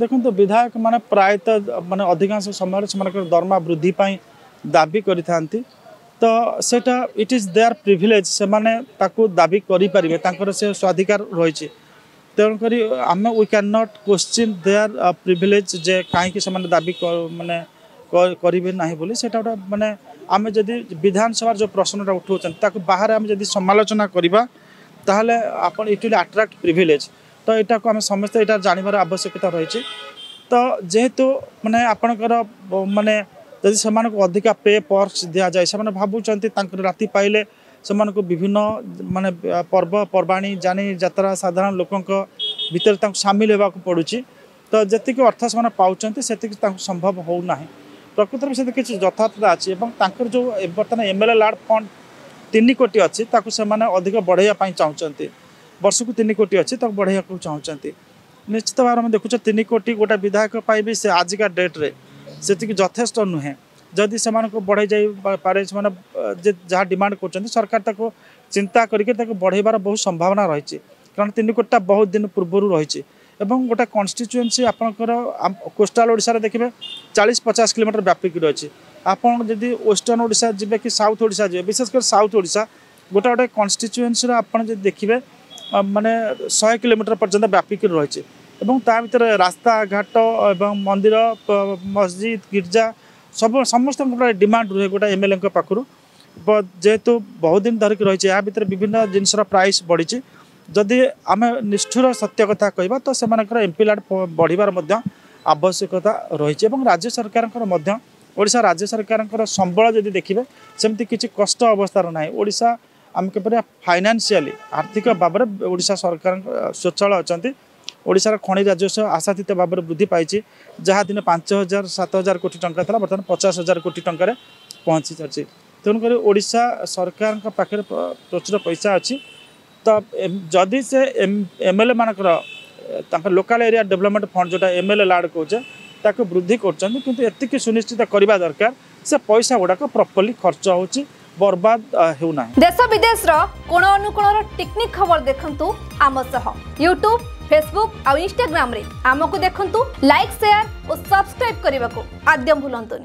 देखो विधायक माने प्रायतः माने अधिकांश समय से दरमा वृद्धि पाई दाबी करि थांती तो सेटा इट इज देयर प्रिविलेज से माने ताकू दाबी करि परिबे तांकर से स्वाधिकार रहिछि तेणु करी आम we can not question their privilege जे काहे से माने दाबी माने करिवे नाही बोली सेटा माने आम जदि विधानसभा जो प्रश्नटा उठाउछन ताकू बाहर आम जदि समालोचना करबा ताहले आपण इट विल अट्रैक्ट प्रिविलेज तो यहाँ को आम समस्त यहाँ जानवर आवश्यकता रही तो जेहेतु माने आपणकर माने यदि से अधिका पे पर्स दि जाए से भावुं राति पाइले से विभिन्न माने पर्व पर्वाणी जानी जतरा साधारण लोकों भितर सामिल होगा पड़ुची तो जी अर्थ से पाँच से संभव होना प्रकृत में से किसी यथार्थता अच्छी और जो बर्तमान एमएलए लाड फंड 3 कोटी अच्छी से अधिक बढ़ाई चाहते वर्ष को 3 कोटी अच्छी तक बढ़ाई चाहते निश्चित भाव में देखुचे 3 कोटी गोटे विधायक पाइबी से आजिका डेट्रे से यथेष नुहे जदि से बढ़ाई जा पारे से जहाँ डिमांड कर सरकार ताको चिंता करके बढ़ाइबार बहुत संभावना रही कारण 3 कोटी बहुत दिन पूर्व रही गोटे कन्स्टिट्युएन्सी आपंकर कोस्टाल ओडिशा देखिए 40-50 किलोमीटर व्यापिक रही आपन जदि वेस्टर्न ओडिशा जबे कि साउथ ओडिशा जबे विशेषकर साउथ ओडिशा गोटे गोटे कन्स्टिट्युएन्सी आपन जदि देखिए माने 100 किलोमीटर पर्यंत व्यापिक रही है रास्ता घाट एवं मंदिर मस्जिद गिरजा सब समस्त डिमांड रही है गोटे एमएलए पाखु जेहेतु बहुत दिन धरिक रही है यहाँ विभिन्न जिनसर प्राइस बढ़ी जदि आम निष्ठुर सत्य कथा कहवा तो से एमपी लाड बढ़ आवश्यकता रही है और राज्य सरकार ओडिशा राज्य सरकार संबल जदि देखिए सेमती किसी कष्ट अवस्था ना ओडिशा आम किपर फाइनान्शियली आर्थिक भाव में ओडिशा सरकार स्वच्छल अच्छा ओडिशार खनि राजस्व आशातीत भाव में वृद्धि पाई जहाँ दिन 5000-7000 कोटी टंका था बर्तमान 50,000 कोटी टंकार पहुँची सारी तेणुकर ओडिशा सरकार पाखे प्रचुर पैसा अच्छी तो जदि से एमएलए मानकर लोकाल एरिया डेवलपमेंट फंड जोटा एमएलए लाड कौचे ताको वृद्धि करती सुनिश्चित करवा दरकार से पैसा गुड़ाक प्रॉपर्ली खर्च हो बर्बाद होना देश विदेश कोण अनुकोण टेक्निक खबर देखंतु आम सह यूट्यूब फेसबुक और इंस्टाग्राम रे आमको देखंतु लाइक शेयर और सब्सक्राइब करने को आद्यम भूलंतुनी।